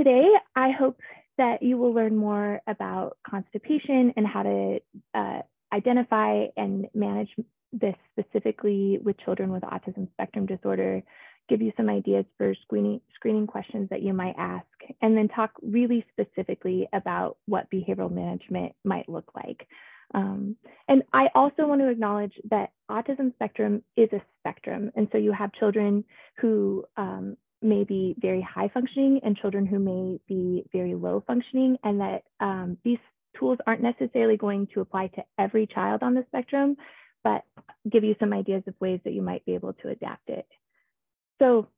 today, I hope that you will learn more about constipation and how to identify and manage this specifically with children with autism spectrum disorder, give you some ideas for screening questions that you might ask, and then talk really specifically about what behavioral management might look like. And I also want to acknowledge that autism spectrum is a spectrum. And so you have children who may be very high functioning and children who may be very low functioning, and that these tools aren't necessarily going to apply to every child on the spectrum, but give you some ideas of ways that you might be able to adapt it. So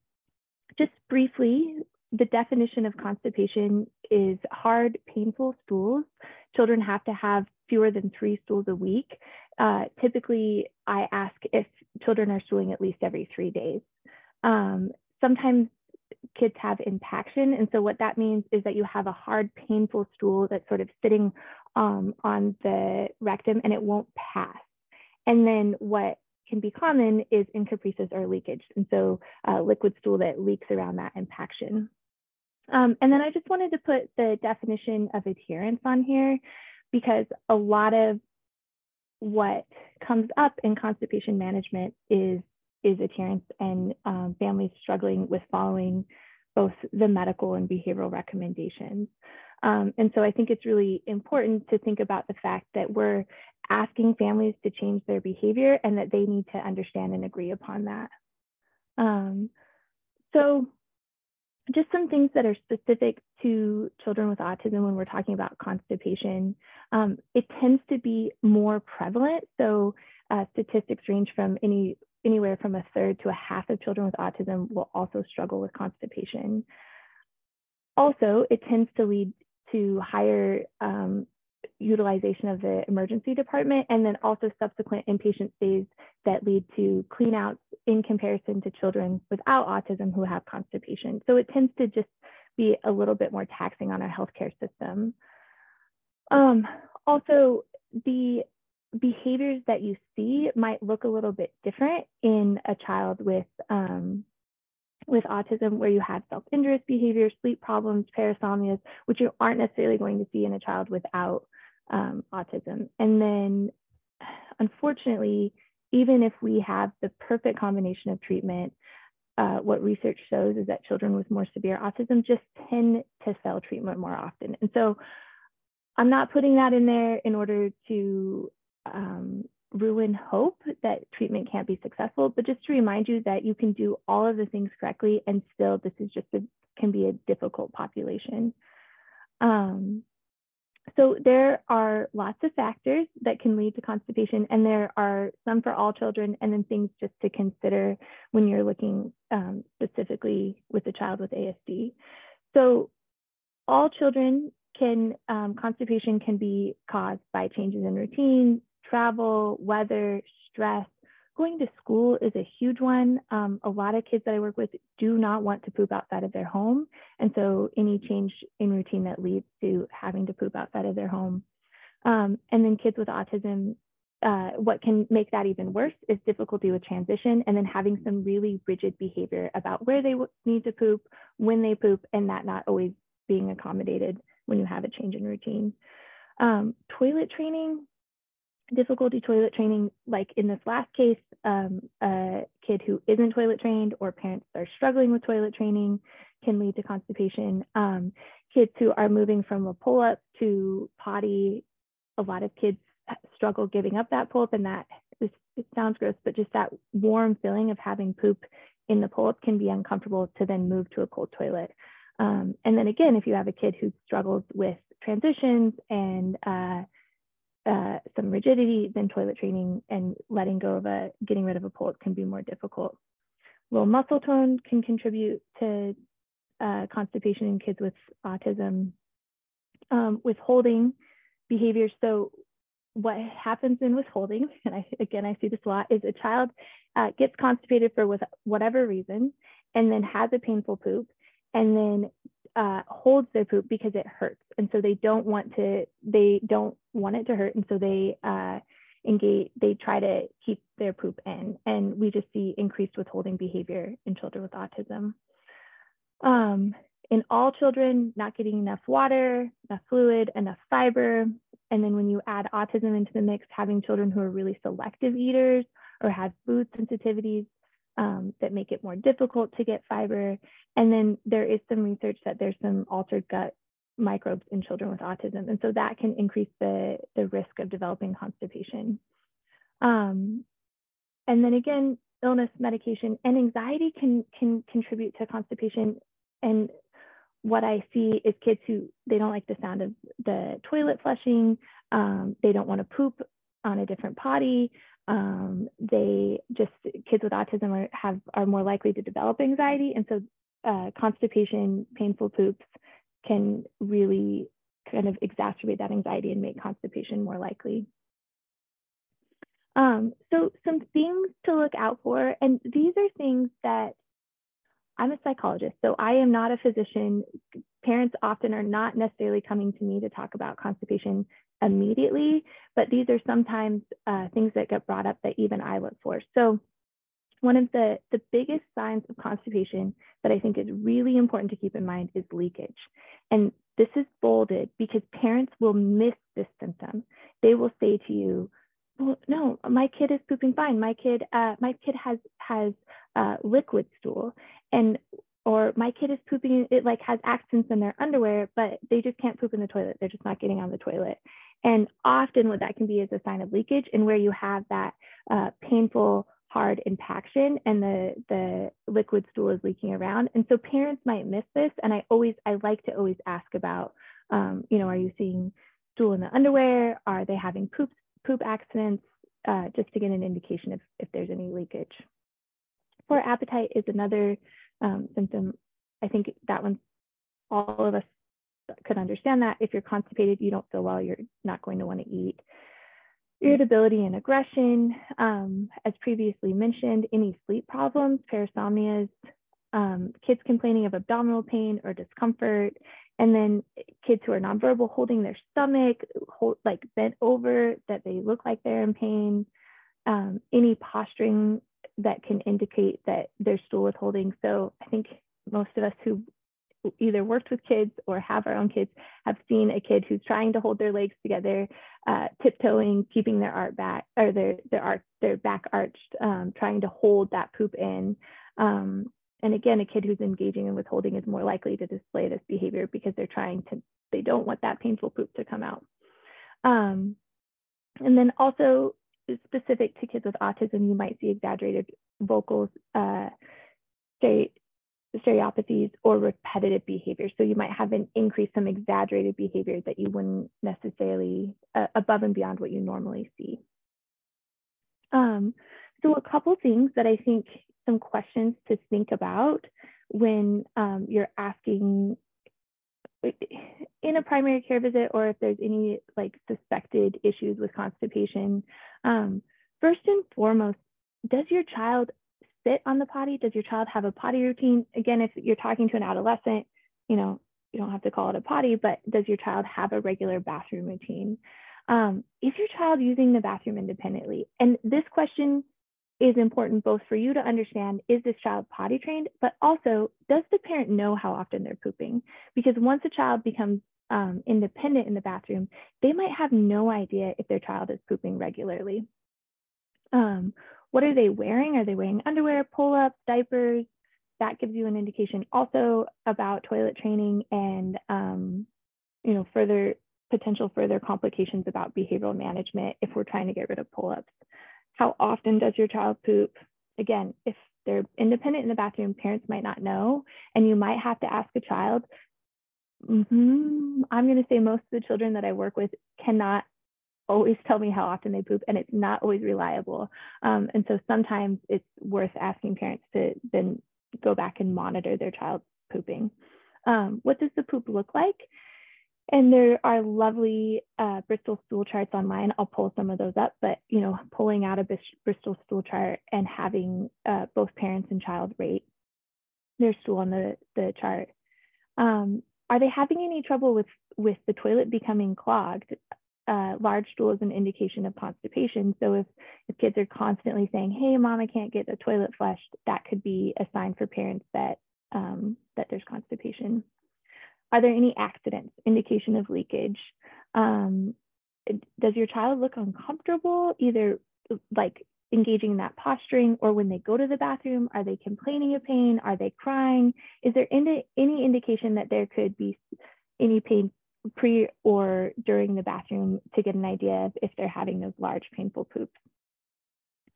just briefly, the definition of constipation is hard, painful stools. Children have to have fewer than 3 stools a week. Typically, I ask if children are stooling at least every 3 days. Sometimes kids have impaction. And so what that means is that you have a hard, painful stool that's sort of sitting on the rectum and it won't pass. And then what can be common is incompresis or leakage. And so liquid stool that leaks around that impaction. And then I just wanted to put the definition of adherence on here, because a lot of what comes up in constipation management is adherence and families struggling with following both the medical and behavioral recommendations. And so I think it's really important to think about the fact that we're asking families to change their behavior and that they need to understand and agree upon that. So just some things that are specific to children with autism when we're talking about constipation. It tends to be more prevalent. So statistics range from anywhere from 1/3 to 1/2 of children with autism will also struggle with constipation. Also, it tends to lead to higher utilization of the emergency department, and then also subsequent inpatient stays that lead to cleanouts in comparison to children without autism who have constipation. So it tends to just be a little bit more taxing on our healthcare system. Also, the behaviors that you see might look a little bit different in a child with autism, where you have self-injurious behavior, sleep problems, parasomnias, which you aren't necessarily going to see in a child without autism. And then, unfortunately, even if we have the perfect combination of treatment, what research shows is that children with more severe autism just tend to fail treatment more often. And so I'm not putting that in there in order to ruin hope that treatment can't be successful, but just to remind you that you can do all of the things correctly and still this is just can be a difficult population. So there are lots of factors that can lead to constipation, and there are some for all children, and then things just to consider when you're looking specifically with a child with ASD. So all children can, constipation can be caused by changes in routine, travel, weather, stress. Going to school is a huge one. A lot of kids that I work with do not want to poop outside of their home. And so any change in routine that leads to having to poop outside of their home. And then kids with autism, what can make that even worse is difficulty with transition, and then having some really rigid behavior about where they need to poop, when they poop, and that not always being accommodated when you have a change in routine. Toilet training. Difficulty toilet training, like in this last case, a kid who isn't toilet trained or parents are struggling with toilet training can lead to constipation. Kids who are moving from a pull-up to potty, a lot of kids struggle giving up that pull-up, and that it sounds gross, but just that warm feeling of having poop in the pull-up can be uncomfortable to then move to a cold toilet. And then again, if you have a kid who struggles with transitions and some rigidity, then toilet training and letting go of getting rid of a pull-up can be more difficult. Low muscle tone can contribute to constipation in kids with autism. Withholding behavior. So what happens in withholding, and I see this a lot, is a child gets constipated for whatever reason, and then has a painful poop, and then holds their poop because it hurts, and so they don't want it to hurt, and so they try to keep their poop in, and we just see increased withholding behavior in children with autism. in all children, not getting enough water, enough fluid, enough fiber. And then when you add autism into the mix, having children who are really selective eaters or have food sensitivities that make it more difficult to get fiber. And then there is some research that there's some altered gut microbes in children with autism. And so that can increase the risk of developing constipation. And then again, illness, medication, and anxiety can contribute to constipation. And what I see is kids who, they don't like the sound of the toilet flushing, they don't want to poop on a different potty, kids with autism are more likely to develop anxiety. And so constipation, painful poops can really kind of exacerbate that anxiety and make constipation more likely. So some things to look out for, and these are things that, I'm a psychologist, so I am not a physician. Parents often are not necessarily coming to me to talk about constipation immediately, but these are sometimes things that get brought up that even I look for. So one of the biggest signs of constipation that I think is really important to keep in mind is leakage. And this is bolded because parents will miss this symptom. They will say to you, well, no, my kid is pooping fine. My kid has liquid stool, or my kid is pooping, it like has accents in their underwear, but they just can't poop in the toilet. They're just not getting on the toilet. And often what that can be is a sign of leakage, and where you have that painful, hard impaction and the liquid stool is leaking around. And so parents might miss this. And I like to always ask about, are you seeing stool in the underwear? Are they having poop accidents, just to get an indication if there's any leakage. Poor appetite is another symptom. I think that one, all of us could understand that. If you're constipated, you don't feel well, you're not going to want to eat. Irritability and aggression, as previously mentioned, any sleep problems, parasomnias, kids complaining of abdominal pain or discomfort, and then kids who are nonverbal, holding their stomach, like bent over, that they look like they're in pain, any posturing that can indicate that there's stool withholding. So I think most of us who either worked with kids or have our own kids have seen a kid who's trying to hold their legs together, tiptoeing, keeping their arch back, or their back arched, trying to hold that poop in. And again, a kid who's engaging in withholding is more likely to display this behavior because they don't want that painful poop to come out. And then also specific to kids with autism, you might see exaggerated vocals, stereopathies, or repetitive behavior. So you might have an increase, some exaggerated behavior that you wouldn't necessarily, above and beyond what you normally see. So a couple things that I think, some questions to think about when you're asking in a primary care visit, or if there's any like suspected issues with constipation. First and foremost, does your child sit on the potty? Does your child have a potty routine? Again, if you're talking to an adolescent, you don't have to call it a potty, but does your child have a regular bathroom routine? Is your child using the bathroom independently? And this question is important both for you to understand, is this child potty trained, but also does the parent know how often they're pooping? Because once a child becomes independent in the bathroom, they might have no idea if their child is pooping regularly. What are they wearing? Are they wearing underwear, pull-ups, diapers? That gives you an indication also about toilet training and potential further complications about behavioral management if we're trying to get rid of pull-ups. How often does your child poop? Again, if they're independent in the bathroom, parents might not know, and you might have to ask a child. I'm going to say most of the children that I work with cannot always tell me how often they poop, and it's not always reliable. And so sometimes it's worth asking parents to then go back and monitor their child's pooping. What does the poop look like? And there are lovely Bristol stool charts online. I'll pull some of those up, but pulling out a Bristol stool chart and having both parents and child rate their stool on the chart. Are they having any trouble with the toilet becoming clogged? Large stool is an indication of constipation. So if kids are constantly saying, hey, mom, I can't get the toilet flushed, that could be a sign for parents that that there's constipation. Are there any accidents, indication of leakage? Does your child look uncomfortable, either like engaging in that posturing, or when they go to the bathroom, are they complaining of pain? Are they crying? Is there any indication that there could be any pain pre or during the bathroom to get an idea of if they're having those large painful poops?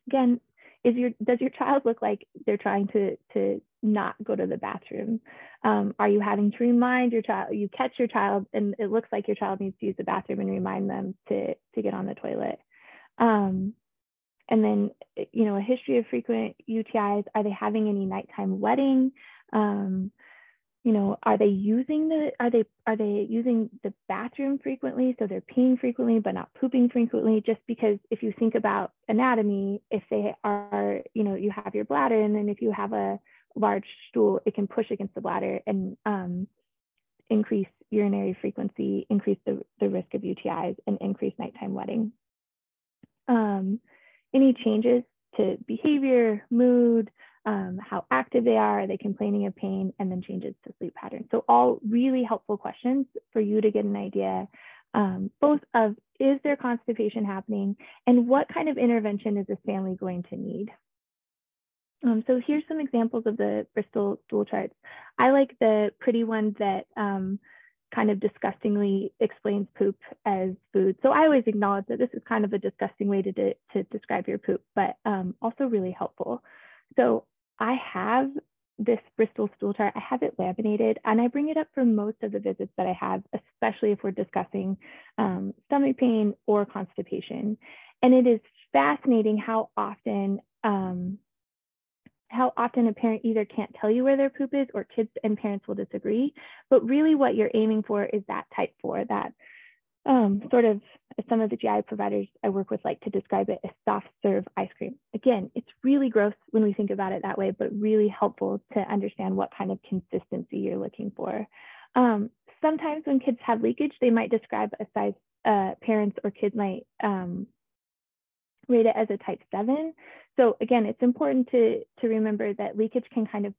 Again, does your child look like they're trying to not go to the bathroom? Are you having to remind your child, you catch your child and it looks like your child needs to use the bathroom and remind them to get on the toilet? And then, you know, a history of frequent UTIs, are they having any nighttime wetting? You know, are they using the bathroom frequently? So they're peeing frequently, but not pooping frequently, just because if you think about anatomy, if they are, you know, you have your bladder, and then if you have a large stool, it can push against the bladder and increase urinary frequency, increase the risk of UTIs, and increase nighttime wetting. Any changes to behavior, mood, how active they are they complaining of pain, and then changes to sleep patterns. So all really helpful questions for you to get an idea, both of, is there constipation happening, and what kind of intervention is this family going to need? So here's some examples of the Bristol stool charts. I like the pretty one that kind of disgustingly explains poop as food. So I always acknowledge that this is kind of a disgusting way to describe your poop, but also really helpful. So I have this Bristol stool chart, I have it laminated, and I bring it up for most of the visits that I have, especially if we're discussing stomach pain or constipation. And it is fascinating how often a parent either can't tell you where their poop is, or kids and parents will disagree. But really what you're aiming for is that type 4, that sort of, some of the GI providers I work with like to describe it as soft serve ice cream. Again, it's really gross when we think about it that way, but really helpful to understand what kind of consistency you're looking for. Sometimes when kids have leakage, they might describe a size, parents or kids might rate it as a type 7. So again, it's important to remember that leakage can kind of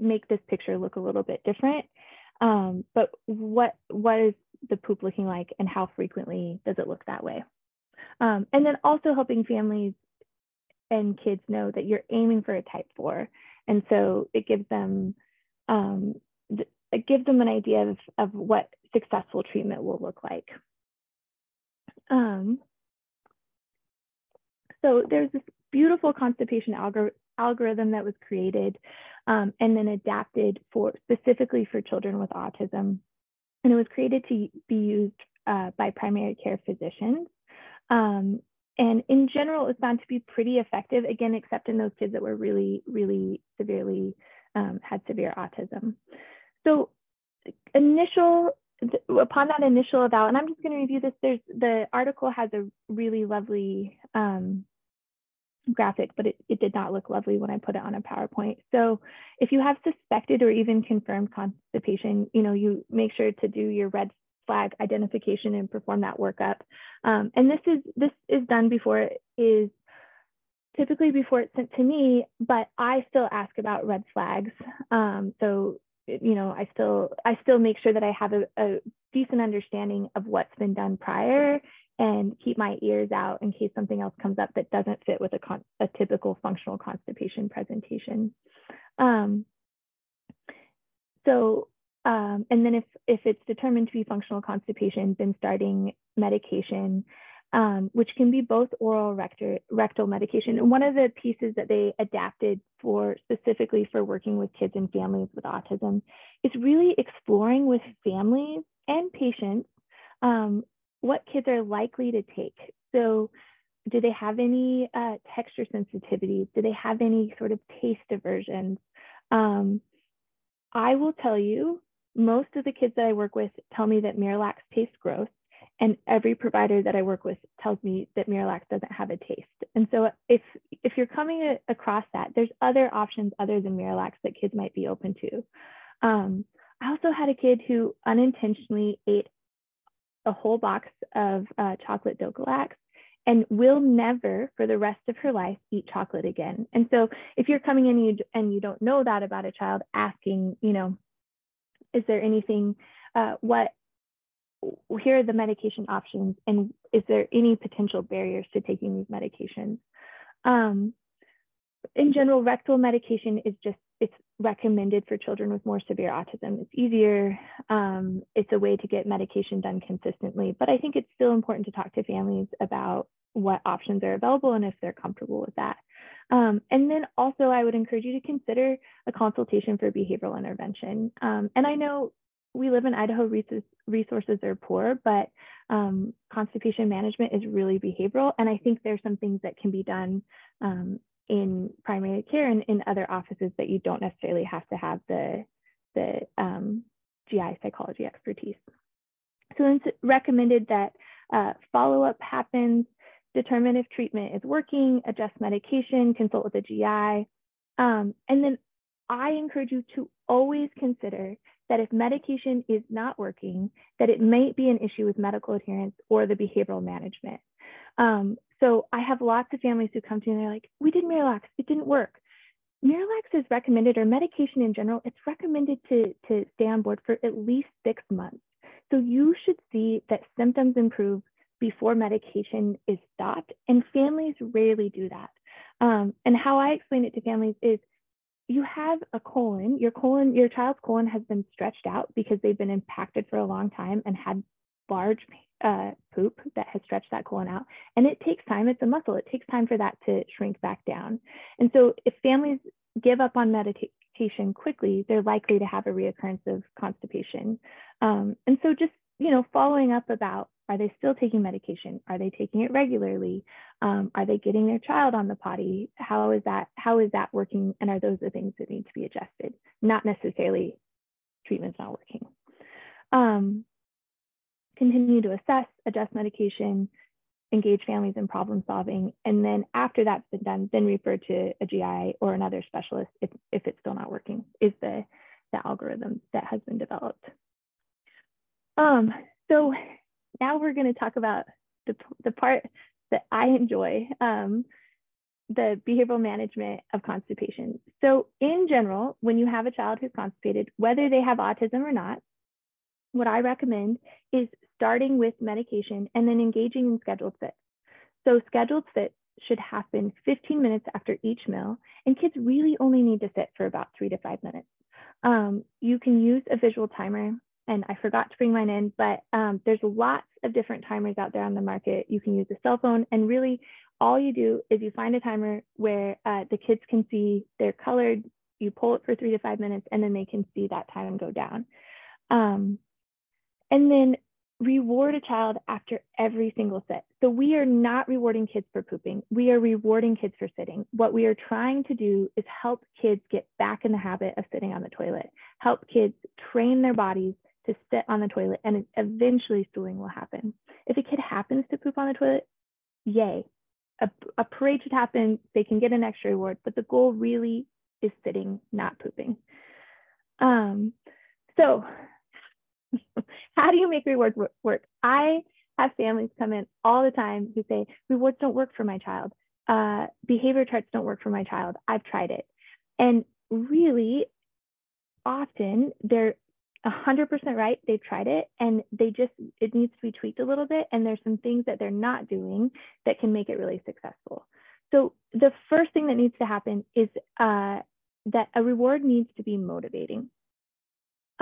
make this picture look a little bit different. But what is the poop looking like, and how frequently does it look that way? And then also helping families and kids know that you're aiming for a type 4. And so it gives them, an idea of what successful treatment will look like. So there's this beautiful constipation algorithm that was created and then adapted specifically for children with autism. And it was created to be used by primary care physicians. And in general, it was found to be pretty effective, again, except in those kids that were really, really severely, had severe autism. So upon that initial eval, and I'm just going to review this, the article has a really lovely graphic, but it did not look lovely when I put it on a PowerPoint. So if you have suspected or even confirmed constipation, you know, you make sure to do your red flag identification and perform that workup. And this is done before it is, typically before it's sent to me, but I still ask about red flags. So, you know, I still make sure that I have a decent understanding of what's been done prior, and keep my ears out in case something else comes up that doesn't fit with a typical functional constipation presentation. And then if it's determined to be functional constipation, then starting medication, which can be both oral rectal medication. And one of the pieces that they adapted specifically for working with kids and families with autism is really exploring with families and patients what kids are likely to take. So do they have any texture sensitivities? Do they have any sort of taste aversions? I will tell you, most of the kids that I work with tell me that Miralax tastes gross, and every provider that I work with tells me that Miralax doesn't have a taste. And so if you're coming across that, there's other options other than Miralax that kids might be open to. I also had a kid who unintentionally ate a whole box of chocolate Dulcolax, and will never for the rest of her life eat chocolate again. And so if you're coming in and you don't know that about a child, asking, you know, is there anything, here are the medication options, and is there any potential barriers to taking these medications? In general, rectal medication is just, it's recommended for children with more severe autism. It's easier. It's a way to get medication done consistently, but I think it's still important to talk to families about what options are available and if they're comfortable with that. And then also I would encourage you to consider a consultation for behavioral intervention. And I know we live in Idaho, resources are poor, but constipation management is really behavioral. And I think there's some things that can be done in primary care and in other offices that you don't necessarily have to have the GI psychology expertise. So it's recommended that follow-up happens, determine if treatment is working, adjust medication, consult with a GI. And then I encourage you to always consider that if medication is not working, that it might be an issue with medical adherence or the behavioral management. So I have lots of families who come to me and they're like, we did Miralax, it didn't work. Miralax is recommended, or medication in general, it's recommended to stay on board for at least 6 months. So you should see that symptoms improve before medication is stopped, and families rarely do that. And how I explain it to families is, you have a colon, your child's colon has been stretched out because they've been impacted for a long time and had large poop that has stretched that colon out. And it takes time, it's a muscle, it takes time for that to shrink back down. And so if families give up on medication quickly, they're likely to have a reoccurrence of constipation. And so just, you know, following up about, are they still taking medication? Are they taking it regularly? Are they getting their child on the potty? How is that working? And are those the things that need to be adjusted? Not necessarily treatment's not working. Continue to assess, adjust medication, engage families in problem solving. And then after that's been done, then refer to a GI or another specialist if it's still not working, is the algorithm that has been developed. So now we're going to talk about the part that I enjoy, the behavioral management of constipation. So in general, when you have a child who's constipated, whether they have autism or not, what I recommend is starting with medication and then engaging in scheduled fits. So scheduled fits should happen 15 minutes after each meal, and kids really only need to sit for about 3 to 5 minutes. You can use a visual timer. And I forgot to bring mine in, but there's lots of different timers out there on the market. You can use a cell phone, and really all you do is you find a timer where the kids can see, they're colored, you pull it for 3 to 5 minutes, and then they can see that time go down. And then reward a child after every single sit. So we are not rewarding kids for pooping. We are rewarding kids for sitting. What we are trying to do is help kids get back in the habit of sitting on the toilet, help kids train their bodies to sit on the toilet, and eventually stooling will happen. If a kid happens to poop on the toilet, yay, a parade should happen, they can get an extra reward, but the goal really is sitting, not pooping. So how do you make rewards work? I have families come in all the time who say, rewards don't work for my child. Behavior charts don't work for my child. I've tried it. And really often they're 100% right, they've tried it, and it needs to be tweaked a little bit, and there's some things that they're not doing that can make it really successful. So the first thing that needs to happen is that a reward needs to be motivating.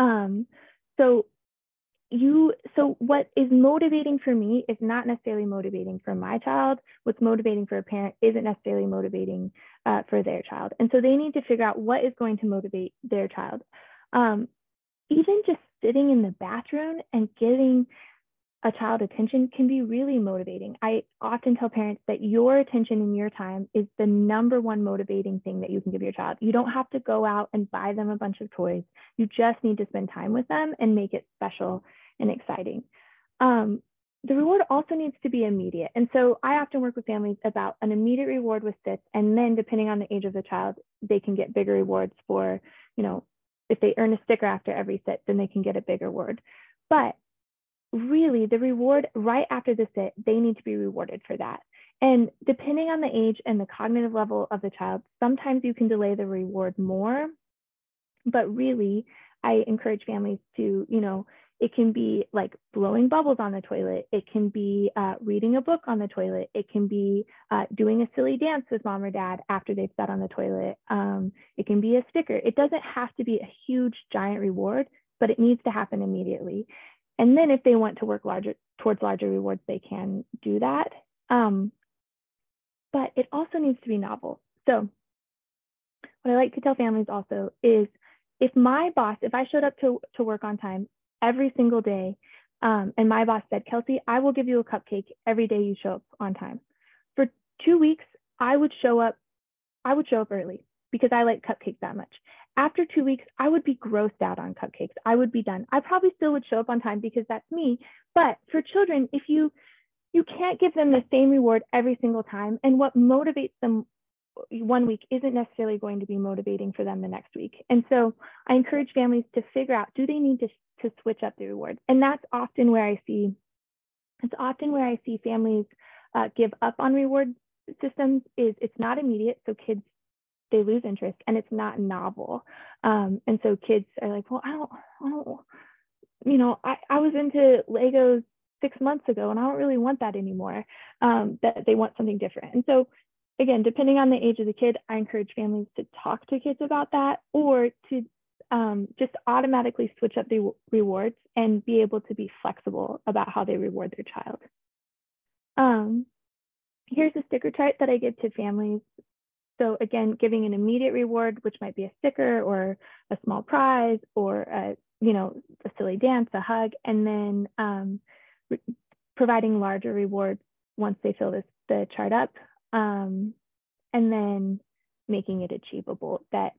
So what is motivating for me is not necessarily motivating for my child. What's motivating for a parent isn't necessarily motivating for their child, and so they need to figure out what is going to motivate their child. Even just sitting in the bathroom and giving a child attention can be really motivating. I often tell parents that your attention and your time is the #1 motivating thing that you can give your child. You don't have to go out and buy them a bunch of toys. You just need to spend time with them and make it special and exciting. The reward also needs to be immediate. And so I often work with families about an immediate reward with sits, and then depending on the age of the child, they can get bigger rewards for, you know, if they earn a sticker after every sit, then they can get a bigger reward. But really the reward right after the sit, they need to be rewarded for that. And depending on the age and the cognitive level of the child, sometimes you can delay the reward more, but really I encourage families to, you know, it can be like blowing bubbles on the toilet. It can be reading a book on the toilet. It can be doing a silly dance with mom or dad after they've sat on the toilet. It can be a sticker. It doesn't have to be a huge, giant reward, but it needs to happen immediately. And then if they want to work towards larger rewards, they can do that. But it also needs to be novel. So what I like to tell families also is, if my boss, if I showed up to work on time every single day, and my boss said, Kelsy, I will give you a cupcake every day you show up on time. For 2 weeks, I would show up early because I like cupcakes that much. After 2 weeks, I would be grossed out on cupcakes. I would be done. I probably still would show up on time because that's me. But for children, if you can't give them the same reward every single time, and what motivates them one week isn't necessarily going to be motivating for them the next week. And so I encourage families to figure out, do they need to switch up the rewards? And that's often where I see families give up on reward systems, is it's not immediate. So kids, they lose interest, and it's not novel. And so kids are like, well, I don't you know, I was into Legos 6 months ago and I don't really want that anymore, that they want something different. And so again, depending on the age of the kid, I encourage families to talk to kids about that, or to just automatically switch up the rewards and be able to be flexible about how they reward their child. Here's a sticker chart that I give to families. So again, giving an immediate reward, which might be a sticker or a small prize or a silly dance, a hug, and then providing larger rewards once they fill the chart up. And then making it achievable, that,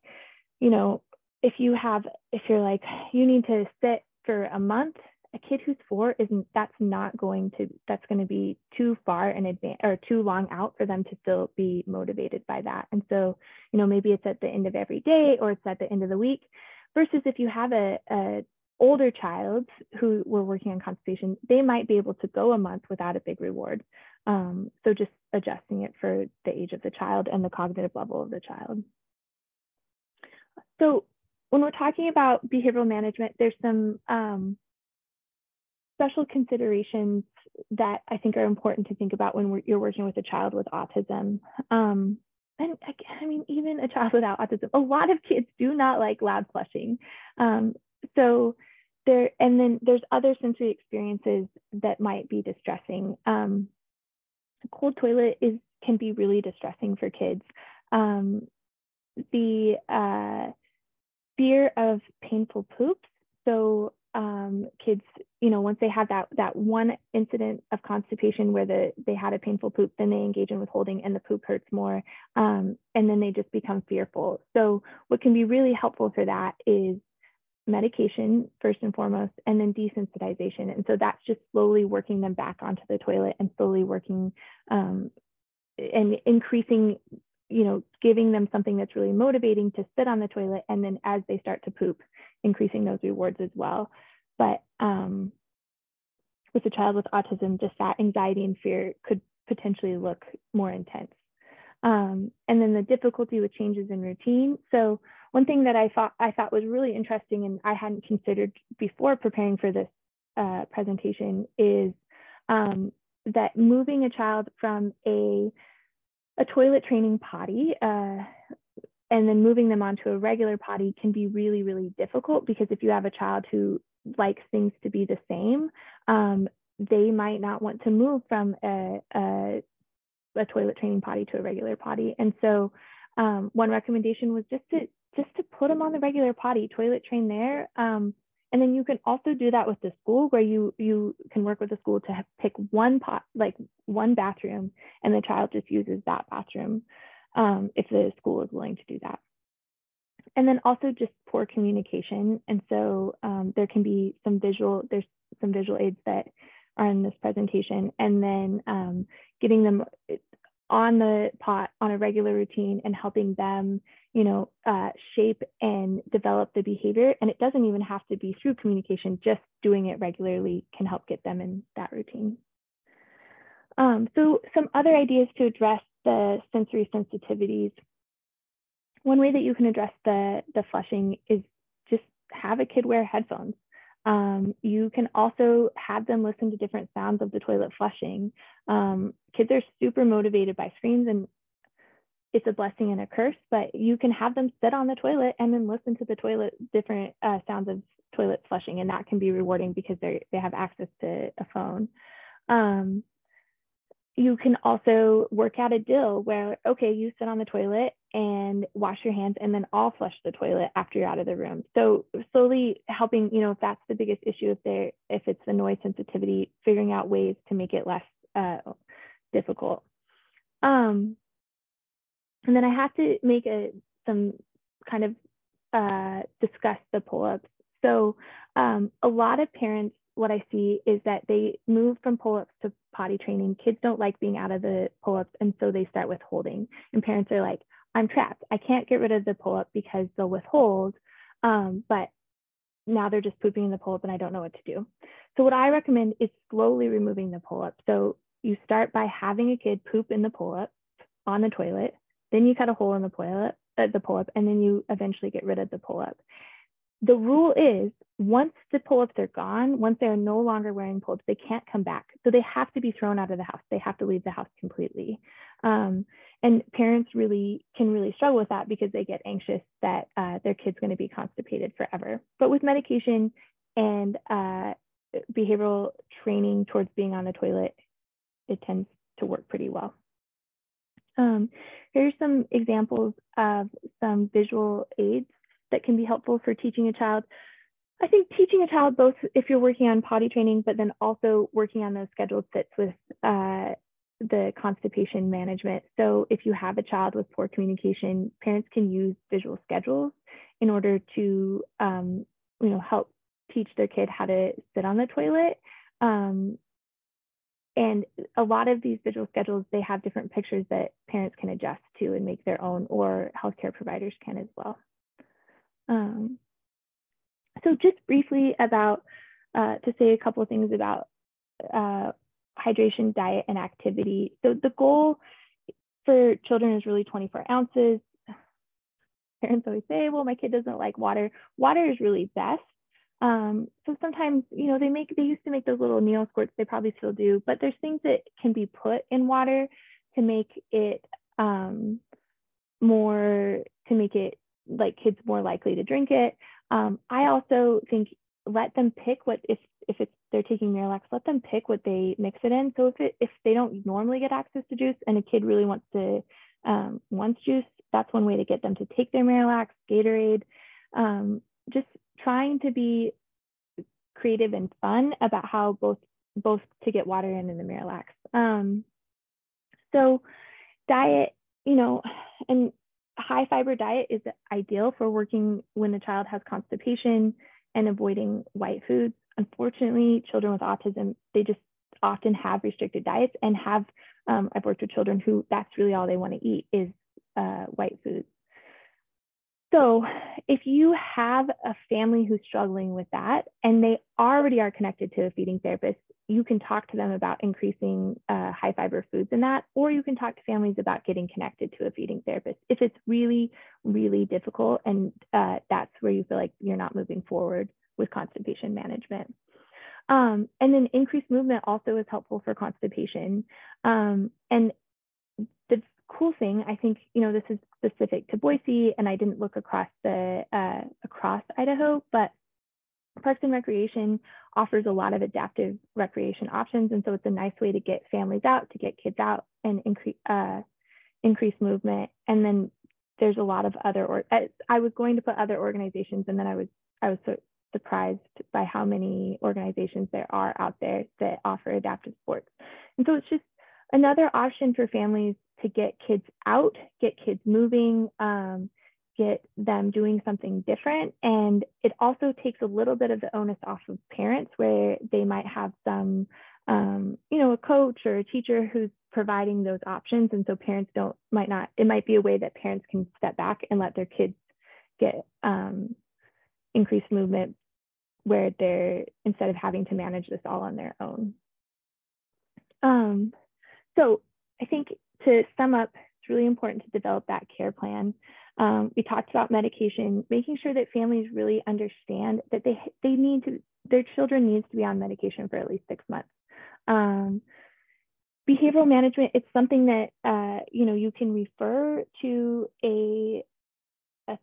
you know, if you're like, you need to sit for a month, a kid who's 4 that's going to be too far in advance or too long out for them to still be motivated by that. And so, you know, maybe it's at the end of every day, or it's at the end of the week, versus if you have a older child who were working on constipation, they might be able to go a month without a big reward. So just adjusting it for the age of the child and the cognitive level of the child. So when we're talking about behavioral management, there's some special considerations that I think are important to think about when you're working with a child with autism. And I mean, even a child without autism, a lot of kids do not like loud flushing. So there, and then there's other sensory experiences that might be distressing. A cold toilet can be really distressing for kids. The fear of painful poops. So kids, you know, once they have that one incident of constipation where they had a painful poop, then they engage in withholding and the poop hurts more. And then they just become fearful. So what can be really helpful for that is medication first and foremost, and then desensitization. And so that's just slowly working them back onto the toilet and slowly working and increasing, you know, giving them something that's really motivating to sit on the toilet. And then as they start to poop, increasing those rewards as well. But with a child with autism, just that anxiety and fear could potentially look more intense. And then the difficulty with changes in routine. So one thing that I thought was really interesting, and I hadn't considered before preparing for this presentation, is that moving a child from a toilet training potty and then moving them onto a regular potty can be really, really difficult, because if you have a child who likes things to be the same, they might not want to move from a toilet training potty to a regular potty. And so one recommendation was just to put them on the regular potty, toilet train there. And then you can also do that with the school, where you can work with the school to pick one bathroom, and the child just uses that bathroom if the school is willing to do that. And then also just poor communication. And so there's some visual aids that are in this presentation, and then getting them on the pot on a regular routine and helping them you know, shape and develop the behavior. And it doesn't even have to be through communication, just doing it regularly can help get them in that routine. So some other ideas to address the sensory sensitivities. One way that you can address the flushing is just have a kid wear headphones. You can also have them listen to different sounds of the toilet flushing. Kids are super motivated by screams, and it's a blessing and a curse, but you can have them sit on the toilet and then listen to the toilet, different sounds of toilet flushing, and that can be rewarding because they have access to a phone. You can also work out a deal where, okay, you sit on the toilet and wash your hands, and then I'll flush the toilet after you're out of the room. So slowly helping, you know, if that's the biggest issue, if it's the noise sensitivity, figuring out ways to make it less difficult. And then I have to make discuss the pull-ups. So a lot of parents, what I see is that they move from pull-ups to potty training. Kids don't like being out of the pull-ups, and so they start withholding. And parents are like, I'm trapped. I can't get rid of the pull-up because they'll withhold, but now they're just pooping in the pull-up and I don't know what to do. So what I recommend is slowly removing the pull-up. So you start by having a kid poop in the pull-up on the toilet, then you cut a hole in the pull-up, and then you eventually get rid of the pull-up. The rule is, once the pull-ups are gone, once they are no longer wearing pull-ups, they can't come back. So they have to be thrown out of the house. They have to leave the house completely. And parents can really struggle with that because they get anxious that their kid's going to be constipated forever. But with medication and behavioral training towards being on the toilet, it tends to work pretty well. Here's some examples of some visual aids that can be helpful for teaching a child. I think teaching a child, both if you're working on potty training, but then also working on those scheduled sits with the constipation management. So if you have a child with poor communication, parents can use visual schedules in order to help teach their kid how to sit on the toilet. And a lot of these visual schedules, they have different pictures that parents can adjust to and make their own, or healthcare providers can as well. So just briefly about, to say a couple of things about hydration, diet, and activity. So the goal for children is really 24 ounces. Parents always say, well, my kid doesn't like water. Water is really best. So sometimes, they used to make those little Neo squirts, they probably still do, but there's things that can be put in water to make it like kids more likely to drink it. I also think let them pick if they're taking Miralax, let them pick what they mix it in. So if they don't normally get access to juice and a kid really wants juice, that's one way to get them to take their Miralax, Gatorade, just trying to be creative and fun about how both to get water in the Miralax. So diet, and high fiber diet is ideal for working when a child has constipation and avoiding white foods. Unfortunately, children with autism, they just often have restricted diets and have, I've worked with children who that's really all they want to eat is white foods. So if you have a family who's struggling with that and they already are connected to a feeding therapist, you can talk to them about increasing high fiber foods in that, or you can talk to families about getting connected to a feeding therapist if it's really, really difficult and that's where you feel like you're not moving forward with constipation management. And then increased movement also is helpful for constipation. And the cool thing, I think, this is specific to Boise, and I didn't look across Idaho, but Parks and Recreation offers a lot of adaptive recreation options, and so it's a nice way to get families out, to get kids out, and increase movement. And then there's a lot of other. I was going to put other organizations, and then I was so surprised by how many organizations there are out there that offer adaptive sports. And so it's just another option for families to get kids out, get kids moving, get them doing something different. And it also takes a little bit of the onus off of parents, where they might have some, a coach or a teacher who's providing those options. And so parents it might be a way that parents can step back and let their kids get increased movement where they're, instead of having to manage this all on their own. So I think to sum up, it's really important to develop that care plan. We talked about medication, making sure that families really understand that their children needs to be on medication for at least 6 months. Behavioral management, it's something that, you can refer to a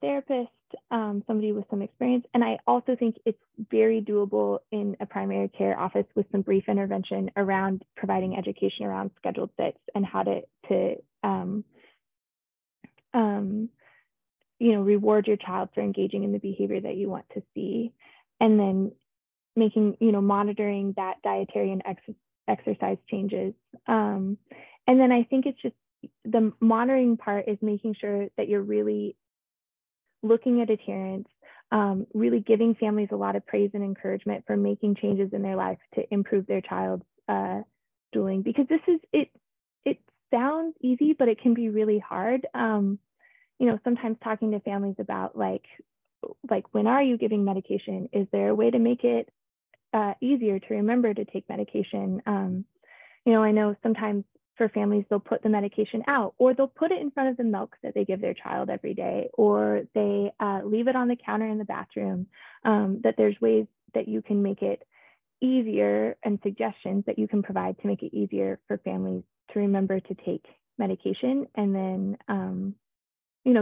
therapist, somebody with some experience. And I also think it's very doable in a primary care office with some brief intervention around providing education around scheduled fits and how to reward your child for engaging in the behavior that you want to see. And then monitoring that dietary and exercise changes. And then I think it's just the monitoring part is making sure that you're really looking at adherence, really giving families a lot of praise and encouragement for making changes in their lives to improve their child's schooling. Because it sounds easy, but it can be really hard. Sometimes talking to families about like when are you giving medication? Is there a way to make it easier to remember to take medication? I know sometimes for families, they'll put the medication out, or they'll put it in front of the milk that they give their child every day, or they leave it on the counter in the bathroom, that there's ways that you can make it easier and suggestions that you can provide to make it easier for families to remember to take medication. And then,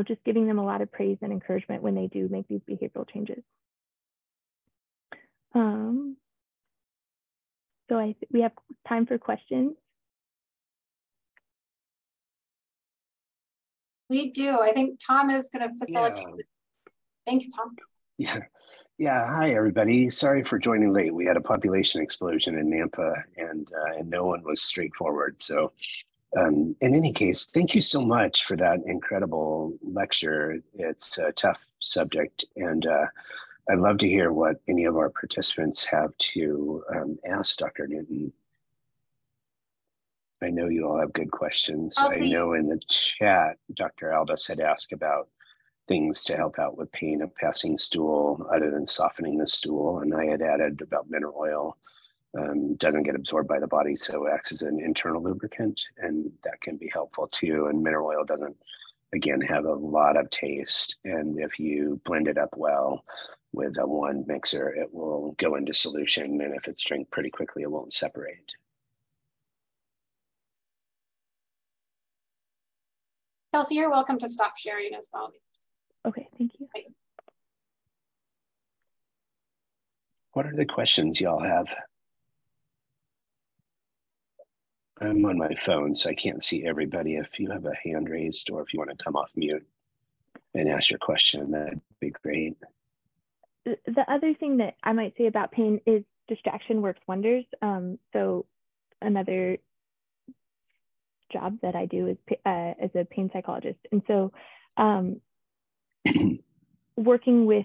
just giving them a lot of praise and encouragement when they do make these behavioral changes. So we have time for questions. We do. I think Tom is going to facilitate. Yeah. Thanks, Tom. Yeah. Hi, everybody. Sorry for joining late. We had a population explosion in Nampa, and no one was straightforward. So, in any case, thank you so much for that incredible lecture. It's a tough subject, and I'd love to hear what any of our participants have to ask Dr. Newton. I know you all have good questions. I know in the chat, Dr. Aldous had asked about things to help out with pain of passing stool other than softening the stool. And I had added about mineral oil, doesn't get absorbed by the body, so acts as an internal lubricant, and that can be helpful too. And mineral oil doesn't, again, have a lot of taste. And if you blend it up well with a one mixer, it will go into solution. And if it's drank pretty quickly, it won't separate. Kelsy, you're welcome to stop sharing as well. Okay, thank you. Thanks. What are the questions y'all have? I'm on my phone, so I can't see everybody. If you have a hand raised or if you want to come off mute and ask your question, that'd be great. The other thing that I might say about pain is distraction works wonders. So another job that I do is as a pain psychologist, and so working with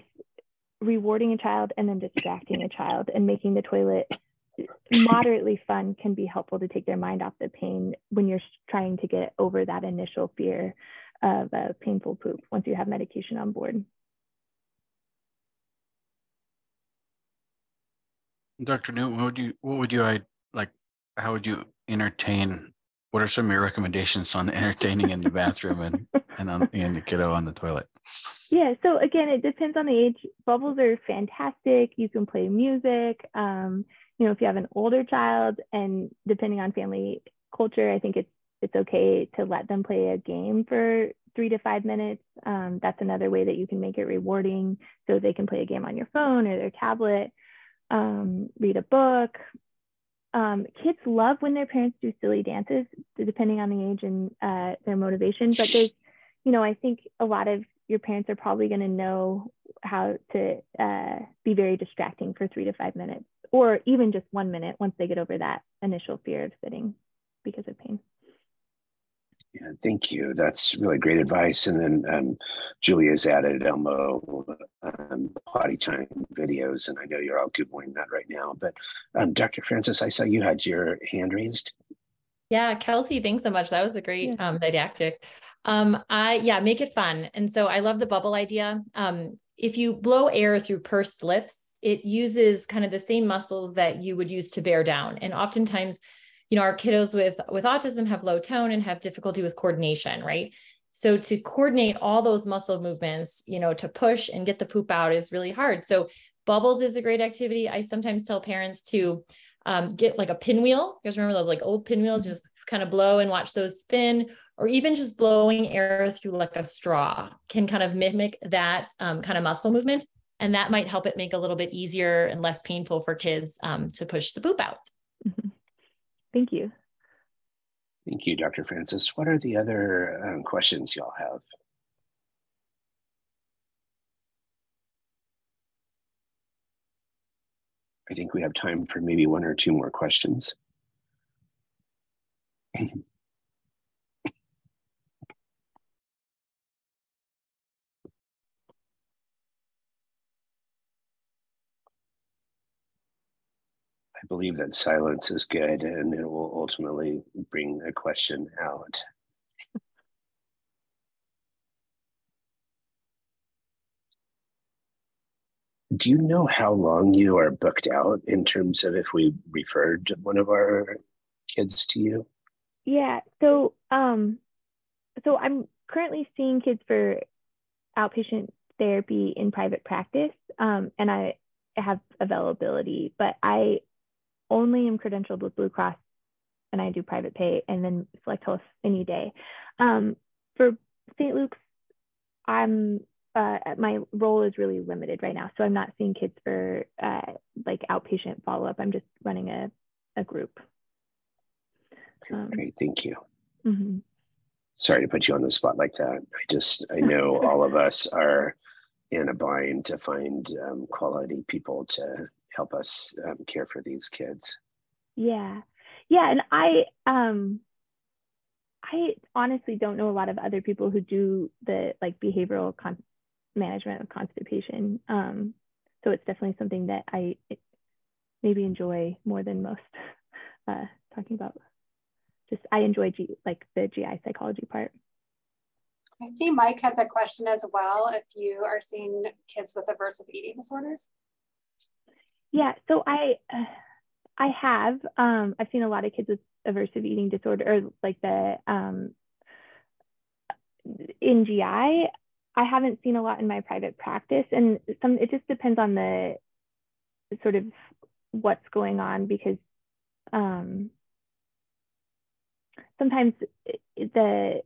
rewarding a child and then distracting a child and making the toilet moderately fun can be helpful to take their mind off the pain when you're trying to get over that initial fear of a painful poop once you have medication on board. Dr. Newton, how would you entertain? What are some of your recommendations on entertaining in the bathroom and the kiddo on the toilet? Yeah, so again, it depends on the age. Bubbles are fantastic. You can play music. If you have an older child, and depending on family culture, I think it's okay to let them play a game for 3 to 5 minutes. That's another way that you can make it rewarding. So they can play a game on your phone or their tablet, read a book. Kids love when their parents do silly dances, depending on the age and their motivation. But there's, I think a lot of your parents are probably going to know how to be very distracting for 3 to 5 minutes, or even just 1 minute once they get over that initial fear of sitting because of pain. Yeah, thank you. That's really great advice. And then Julia's added Elmo potty time videos, and I know you're all Googling that right now. But Dr. Francis, I saw you had your hand raised. Yeah, Kelsy, thanks so much. That was a great didactic. Make it fun. And so I love the bubble idea. If you blow air through pursed lips, it uses kind of the same muscles that you would use to bear down. And oftentimes, you know, our kiddos with autism have low tone and have difficulty with coordination, right? So to coordinate all those muscle movements, you know, to push and get the poop out is really hard. So bubbles is a great activity. I sometimes tell parents to get like a pinwheel. You guys remember those like old pinwheels, just kind of blow and watch those spin, or even just blowing air through like a straw can kind of mimic that kind of muscle movement. And that might help it make a little bit easier and less painful for kids to push the poop out. Thank you. Thank you, Dr. Francis. What are the other questions y'all have? I think we have time for maybe one or two more questions. I believe that silence is good, and it will ultimately bring a question out. Do you know how long you are booked out in terms of if we referred one of our kids to you? Yeah, so so I'm currently seeing kids for outpatient therapy in private practice, and I have availability, but I only am credentialed with Blue Cross, and I do private pay and then select health any day. For St. Luke's, my role is really limited right now, so I'm not seeing kids for like outpatient follow-up. I'm just running a group. Great, thank you. Mm-hmm. Sorry to put you on the spot like that. I know all of us are in a bind to find quality people to help us care for these kids. Yeah, and I honestly don't know a lot of other people who do the like behavioral management of constipation. So it's definitely something that I maybe enjoy more than most talking about. Just I enjoy the GI psychology part. I see Mike has a question as well, if you are seeing kids with aversive eating disorders. Yeah, so I have, I've seen a lot of kids with aversive eating disorder, or like the, in GI. I haven't seen a lot in my private practice, and it just depends on the sort of what's going on, because sometimes the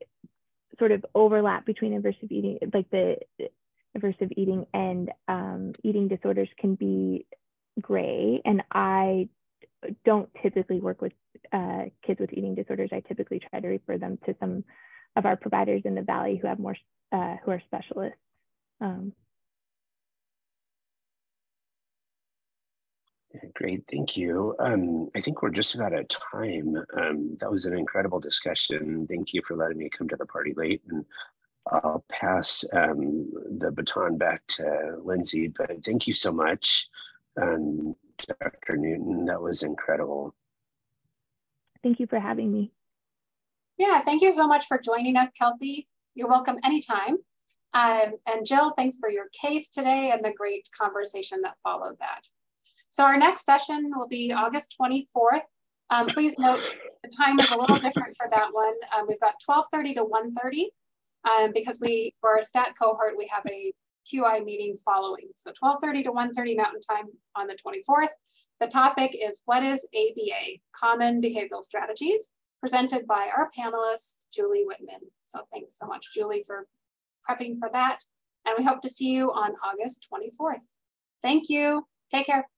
sort of overlap between aversive eating, like the aversive eating and eating disorders can be gray. And I don't typically work with kids with eating disorders. I typically try to refer them to some of our providers in the Valley who have more, who are specialists. Great, thank you. I think we're just about at time. That was an incredible discussion. Thank you for letting me come to the party late. And I'll pass the baton back to Lindsay, but thank you so much, Dr. Newton. That was incredible. Thank you for having me. Yeah, thank you so much for joining us, Kelsy. You're welcome anytime. And Jill, thanks for your case today and the great conversation that followed that. So our next session will be August 24th. Please note the time is a little different for that one. We've got 12:30 to 1:30 because for our STAT cohort, we have a QI meeting following. So 12:30 to 1:30 Mountain Time on the 24th. The topic is what is ABA, Common Behavioral Strategies, presented by our panelist, Julie Whitman. So thanks so much, Julie, for prepping for that. And we hope to see you on August 24th. Thank you, take care.